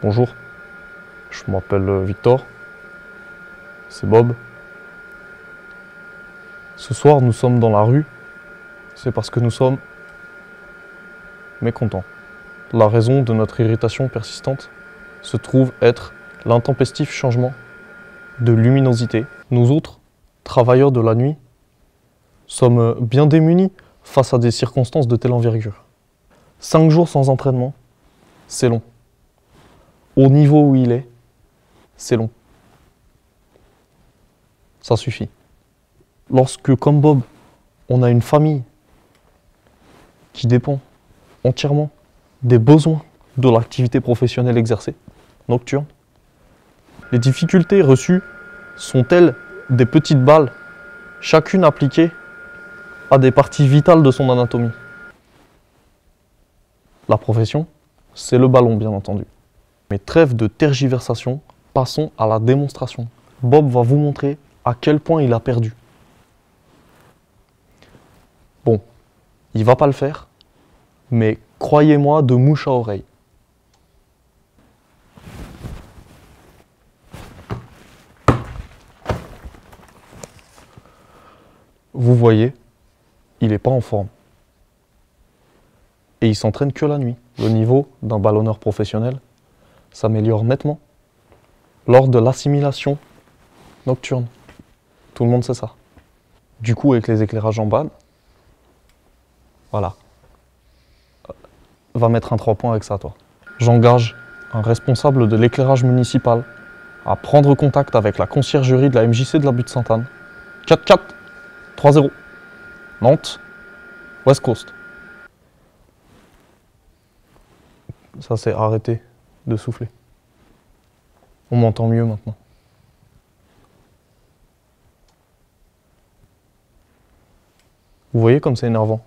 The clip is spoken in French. Bonjour, je m'appelle Victor, c'est Bob. Ce soir, nous sommes dans la rue, c'est parce que nous sommes mécontents. La raison de notre irritation persistante se trouve être l'intempestif changement de luminosité. Nous autres, travailleurs de la nuit, sommes bien démunis face à des circonstances de telle envergure. 5 jours sans entraînement, c'est long. Au niveau où il est, c'est long. Ça suffit. Lorsque, comme Bob, on a une famille qui dépend entièrement des besoins de l'activité professionnelle exercée, nocturne, les difficultés reçues sont telles des petites balles, chacune appliquée à des parties vitales de son anatomie. La profession, c'est le ballon, bien entendu. Mais trêve de tergiversation, passons à la démonstration. Bob va vous montrer à quel point il a perdu. Bon, il va pas le faire, mais croyez-moi de mouche à oreille. Vous voyez, il n'est pas en forme. Et il s'entraîne que la nuit. Le niveau d'un ballonneur professionnel s'améliore nettement lors de l'assimilation nocturne. Tout le monde sait ça. Du coup, avec les éclairages en bande, voilà. Va mettre un 3 points avec ça, toi. J'engage un responsable de l'éclairage municipal à prendre contact avec la conciergerie de la MJC de la Butte Sainte Anne. 44 30 Nantes, West Coast. Ça, c'est arrêté de souffler. On m'entend mieux maintenant. Vous voyez comme c'est énervant?